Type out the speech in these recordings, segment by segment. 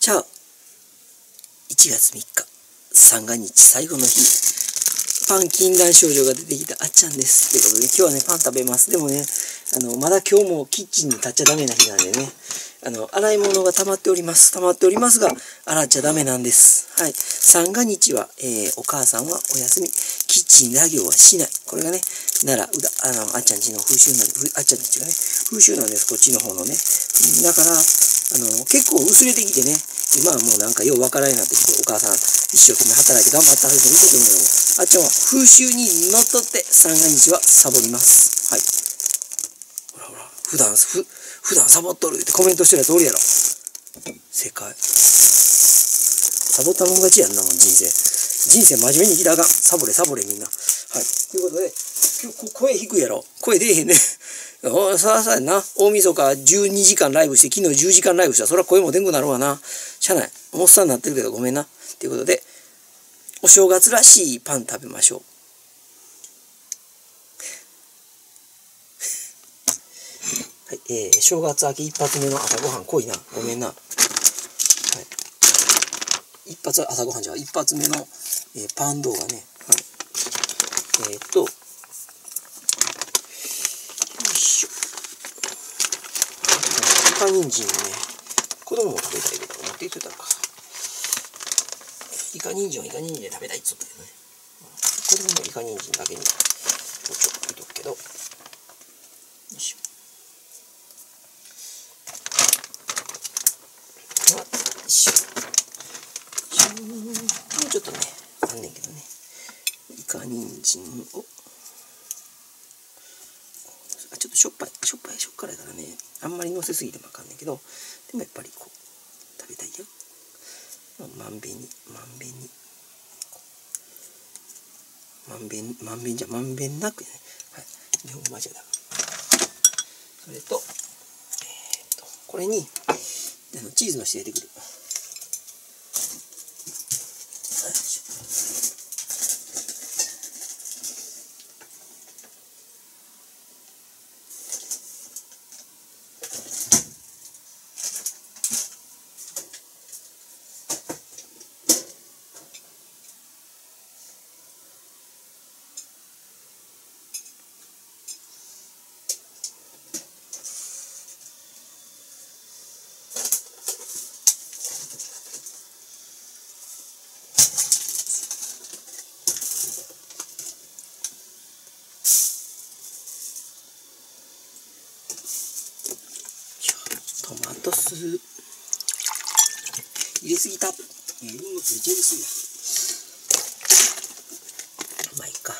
チャオ。1月3日、三が日最後の日。パン禁断症状が出てきたあっちゃんです。ということで、今日はね、パン食べます。でもね、まだ今日もキッチンに立っちゃダメな日なんでね、洗い物が溜まっております。溜まっておりますが、洗っちゃダメなんです。はい。三が日は、お母さんはお休み。キッチンで作業はしない。これがね、奈良、あっちゃんちの風習なんで、あっちゃんちがね、風習なんです。こっちの方のね。だから、結構薄れてきてね、今はもうなんかようわからんようになってきて、お母さん一生懸命働いて頑張ったはずということで、あっちゃんは風習にのっとって三が日はサボります。はい。ほらほら、普段サボっとるってコメントしてるやつおるやろ。正解。サボったもん勝ちやんな、人生。人生真面目に生きたらあかん。サボれサボれみんな。はい。ということで、今日声低いやろ。声出えへんね。さやな。大晦日12時間ライブして、昨日10時間ライブしたら、そら声も出んくなるわな。しゃあない。おっさんになってるけどごめんな。ということで、お正月らしいパン食べましょう。はい、正月明け一発目の朝ごはん、濃いな、ごめんな。はい、朝ごはんじゃ一発目の、パン動画ね。はい、よいしょ。豚人参ね、子供も食べたいけど、持っていってたのか。イカ人参はイカ人参で食べたいっつったけどね。子供もイカ人参だけに、置いとくけど。よいしょ。ちょっとね、あんねんけどね。イカ人参を。あ、ちょっとしょっからいからね。あんまりのせすぎてもあかんねんけど、でもやっぱりこう、食べたいよ。まんべんなくね。はい。日本語間違えた。それと、これに、チーズのして入れてくる。入れすぎた。リンゴついちゃいますね。まあいいか。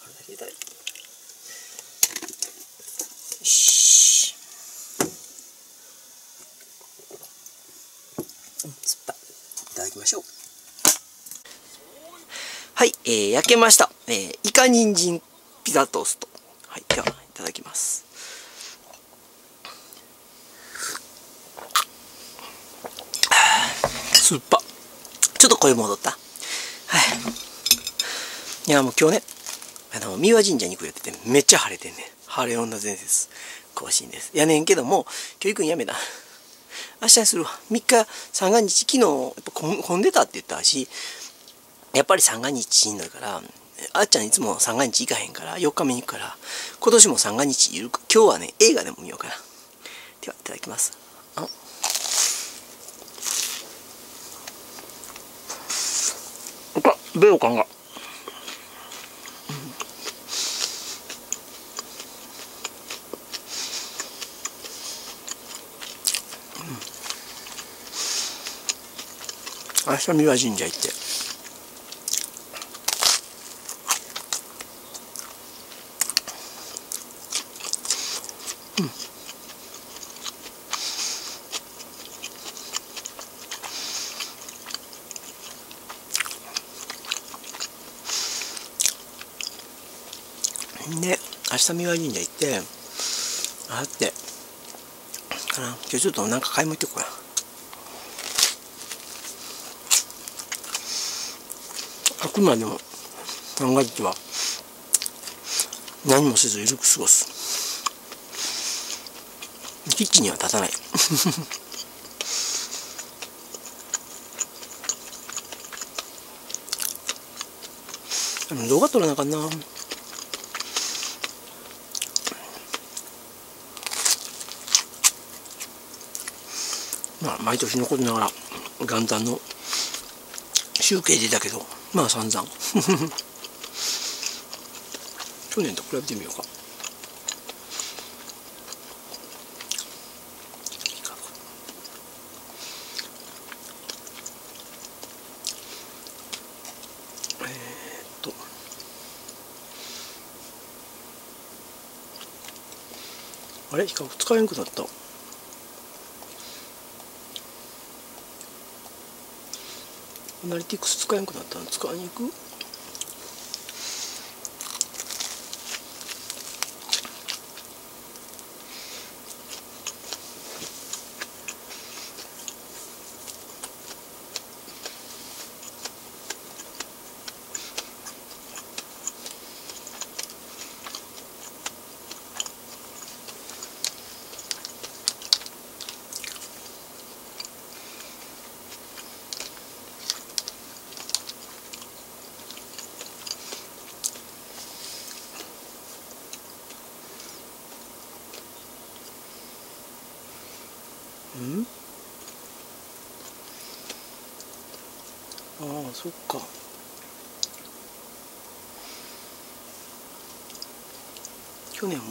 あれだけ入れたらいい。よし。酸っぱい。いただきましょう。はい、焼けました。イカ人参ピザトースト。はい、ではいただきます。酸っぱ。ちょっと声戻った。はい。いや、もう今日ね、三輪神社に来るってて、めっちゃ晴れてんね。晴れ女伝説。更新です。やねんけども、教育やめた。明日にするわ。3日、三が日、昨日、やっぱ混んでたって言ったし、やっぱり三が日しんどいから、あっちゃんいつも三が日行かへんから、4日目に行くから、今年も三が日いるか、今日はね、映画でも見ようかな。では、いただきます。ベロ感が、明日三輪神社行ってで、明日三輪神社行って、今日ちょっとなんか買い物行ってこよう。あくまでも、三が日は、何もせずゆるく過ごす。キッチンには立たない。動画撮らなあかんな。まあ毎年のことながら元旦の集計出たけど、まあ散々。去年と比べてみようか。あれ、比較使えなくなった。アナリティクス使えなくなったの。使いに行く。うん、ああ、そっか。去年は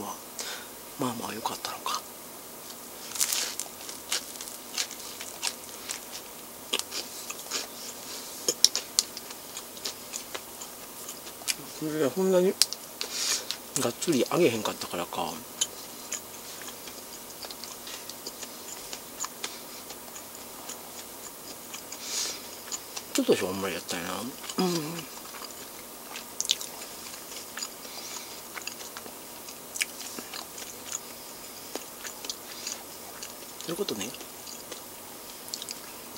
まあまあ良かったのか。これそんなにがっつり上げへんかったからか。ちょっとしょんまりやったよな。うん、そういうことね。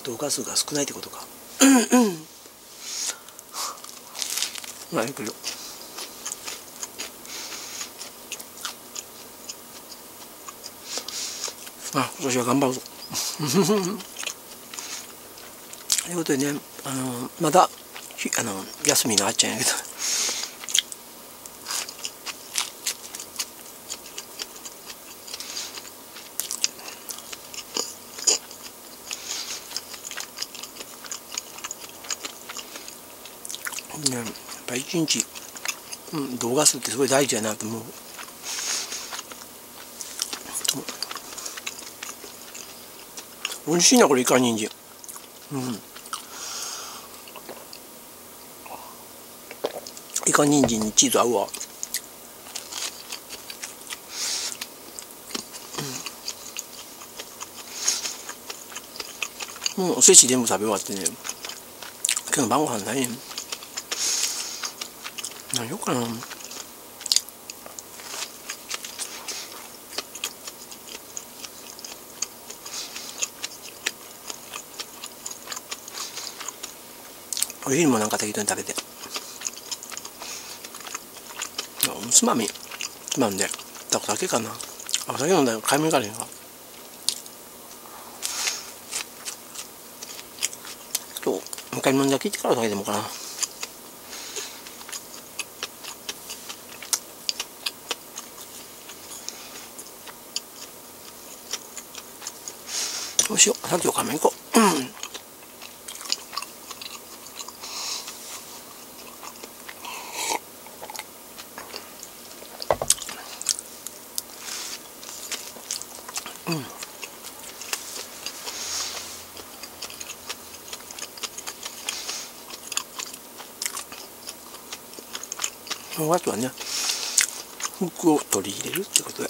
動画数が少ないってことか。まあいいけど。まあ今年は頑張るぞ。ということでね、まだ休みのあっちゃんやけど、ね、やっぱ一日、動画数ってすごい大事やなと思う。おいしいなこれ、イカ人参。うん。イカ人参にチーズ合うわ。もうおせち全部食べ終わってね、今日の晩ご飯ないねん。何ようかな。お昼もなんか適当に食べて。つまみつまんでただけかな。お酒飲んだら買い物行かれへんか。ちょっと買い物だけ行ってからお酒でもかな。どうしよう、さっきお買い物行こう。あとはね、服を取り入れるってことで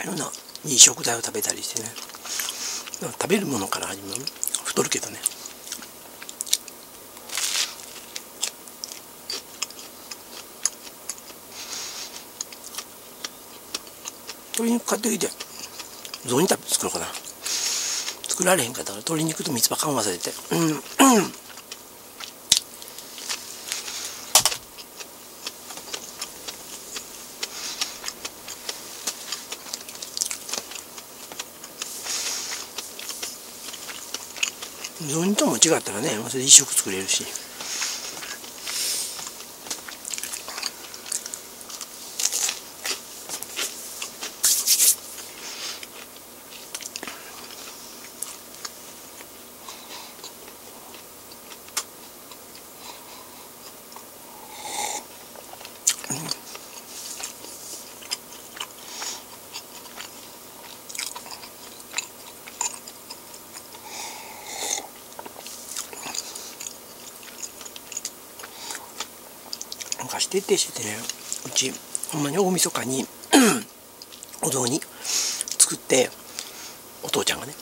いろんないい食材を食べたりしてね、食べるものから始まる。太るけどね。鶏肉買ってきて雑煮作ろうかな。作られへんかったから鶏肉と三つ葉缶忘れて。雑煮とも違ったらね、それ一食作れるし。徹底しててね、うちほんまに大晦日にお雑煮作って、お父ちゃんがね、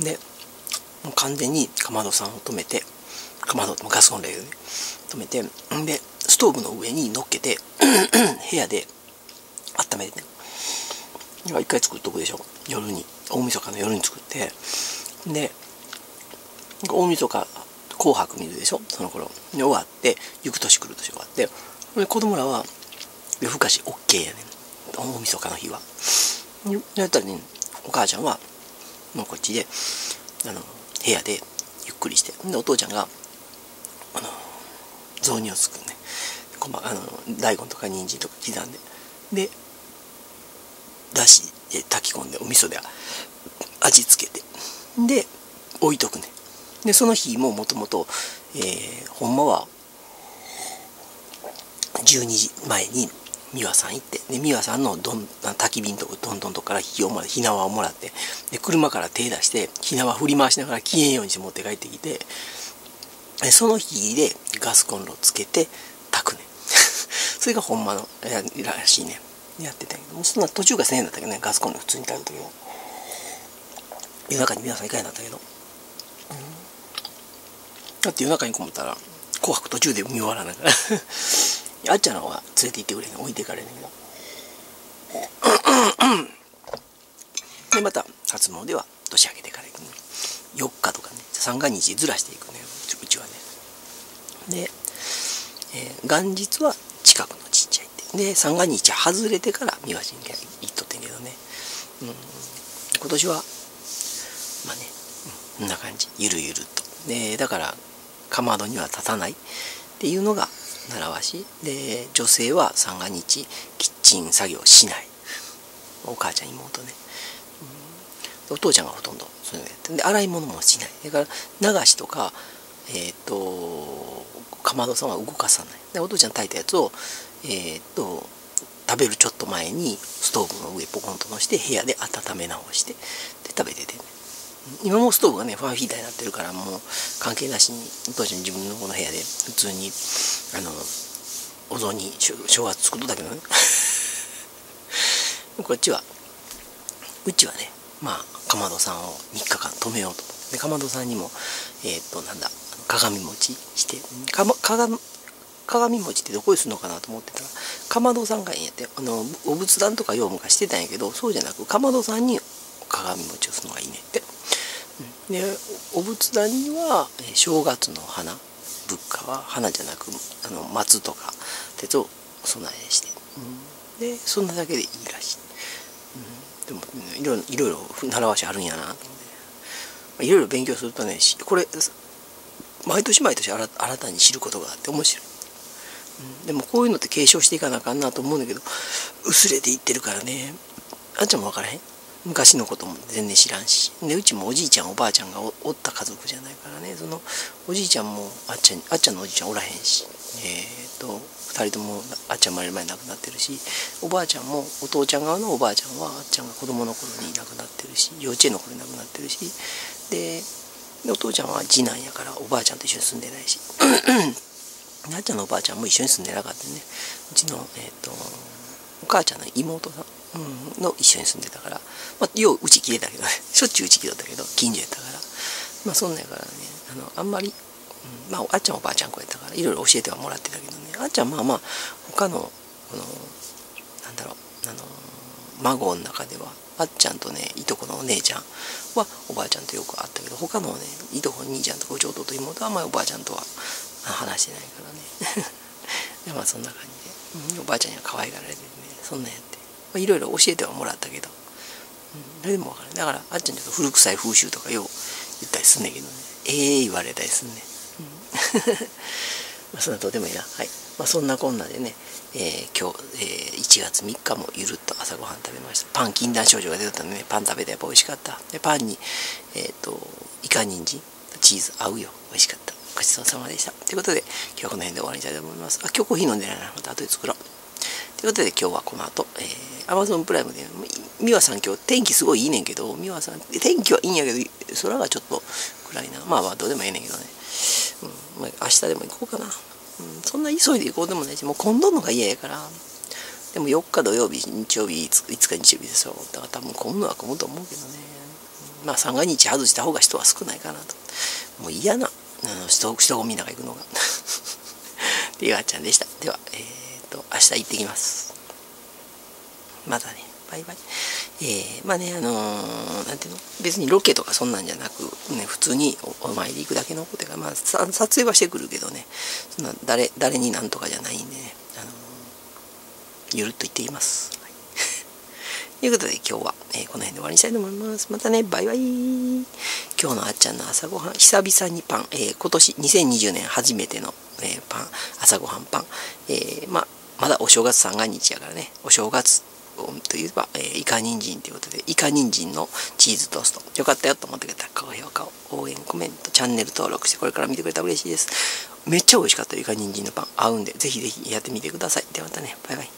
でもう完全にかまどさんを止めて、かまどもガスコンロでね止めて、でストーブの上に乗っけて部屋で温めてね、一回作っとくでしょ、夜に、大晦日の夜に作って、で大晦日紅白見るでしょ、その頃で終わって、ゆく年来る年終わって、子供らは夜更かし OK やねん、大晦日の日は。やったらね、お母ちゃんはもうこっちで部屋でゆっくりして、でお父ちゃんが雑煮を作るね、大根とか人参とか刻んで、でだしで炊き込んで、お味噌で味付けて、で置いとくね。でその日ももともとほんまは12時前に美和さん行って、で美和さんの焚き火のとこどんどんとこから火をもらって、火縄をもらって、で車から手出して火縄振り回しながら消えんようにして持って帰ってきて、でその火でガスコンロつけて炊くねそれがほんまのらしいね、やってたけども、そんな途中から1000円だったけどね、ガスコンロ普通に炊くときは。夜中に美和さん行かへんだったけど、だって夜中にこもったら紅白途中で見終わらないからあっちゃんの方が連れて行ってくれん、置いていかれんねんけどでまた初詣は年明けてから行くね、4日とかね、三が日ずらしていくね、うちはね。で、元日は近くのちっちゃいって、で三が日外れてから三輪神社行っとってんけどね、今年はまあね、こんな感じ、ゆるゆると。でだからかまどには立たないっていうのが習わしで、女性は三が日キッチン作業しない、お母ちゃん妹ね、お父ちゃんがほとんどそういうのやって、で洗い物もしない、だから流しとかかまどさんは動かさない、でお父ちゃん炊いたやつを食べるちょっと前にストーブの上ポコンとのして、部屋で温め直してで食べててね。今もストーブがねファンヒーターになってるから、もう関係なしにお父ちゃん自分のこの部屋で普通にお雑煮正月作っとったけどねこっちはうちはね、まあかまどさんを3日間止めようと思って、かまどさんにもなんだ鏡餅して、鏡餅ってどこにするのかなと思ってたら、かまどさんがええんやって、お仏壇とか用務化してたんやけど、そうじゃなくかまどさんに鏡餅をするのがいいねって。でお仏壇には正月の花、仏花は花じゃなく松とか鉄を備えして、でそんなだけでいいらしい、でもいろいろ習わしあるんやなと思って、いろいろ勉強するとね、これ毎年毎年新たに知ることがあって面白い、でもこういうのって継承していかなあかんなと思うんだけど、薄れていってるからね。あっちゃんも分からへん、昔のことも全然知らんし、でうちもおじいちゃんおばあちゃんが おった家族じゃないからね、そのおじいちゃんもあっちゃんのおじいちゃんおらへんし、2人ともあっちゃん生まれる前に亡くなってるし、おばあちゃんもお父ちゃん側のおばあちゃんはあっちゃんが子供の頃に亡くなってるし、幼稚園の頃に亡くなってるし、でお父ちゃんは次男やからおばあちゃんと一緒に住んでないしあっちゃんのおばあちゃんも一緒に住んでなかったね、うちの、お母ちゃんの妹さんの一緒に住んでたから、まあ、よううち切れたけどねしょっちゅううち切れたけど近所やったから、まあそんなんやからね、あんまり、まああっちゃんおばあちゃん子やったからいろいろ教えてはもらってたけどね、あっちゃんまあまあ他のなんだろう孫の中ではあっちゃんとねいとこのお姉ちゃんはおばあちゃんとよく会ったけど、他のねいとこの兄ちゃんとか弟と妹はあんまりおばあちゃんとは話してないからねでまあそんな感じで、おばあちゃんには可愛がられてね、そんなんやっていろいろ教えてはもらったけど、それでも分からない。だからあっちゃんちょっと古臭い風習とかよう言ったりすんねんけどね、言われたりすんねん、うん、まあそんなどうでもいいな。はい、まあ、そんなこんなでね、今日、1月3日もゆるっと朝ごはん食べました。パン禁断症状が出たので、ね、パン食べてやっぱ美味しかった。でパンにイカ人参チーズ合うよ。美味しかった。ごちそうさまでした。ということで今日はこの辺で終わりたいと思います。あ、今日コーヒー飲んでないな。また後で作ろう。ということで今日はこの後、Amazon プライムで美和さん今日天気すごいいいねんけど、美和さん天気はいいんやけど空がちょっと暗いな。まあまあどうでもいいねんけどね。うん、まあ、明日でも行こうかな。うん、そんな急いで行こうでもないし、もう今度のが嫌やから。でも4日土曜日、日曜日、5日日曜日でしょ。だから多分今度は混むと思うけどね。まあ三が日外した方が人は少ないかなと。もう嫌な人混みなんか行くのがっていうあっちゃんでした。では明日行ってきます。またね、バイバイ。まあね、なんていうの、別にロケとかそんなんじゃなく、ね、普通にお参り行くだけのことが、まあ撮影はしてくるけどね、そんな誰になんとかじゃないんでね、ゆるっと行ってきます。ということで今日は、この辺で終わりにしたいと思います。またね、バイバイ。今日のあっちゃんの朝ごはん、久々にパン、今年2020年初めての、パン、朝ごはんパン、まだお正月三が日やからね、お正月といえば、イカ人参ということで、イカ人参のチーズトースト、よかったよと思ってくれたら高評価を、応援、コメント、チャンネル登録してこれから見てくれたら嬉しいです。めっちゃ美味しかったよ、イカ人参のパン、合うんで、ぜひぜひやってみてください。ではまたね、バイバイ。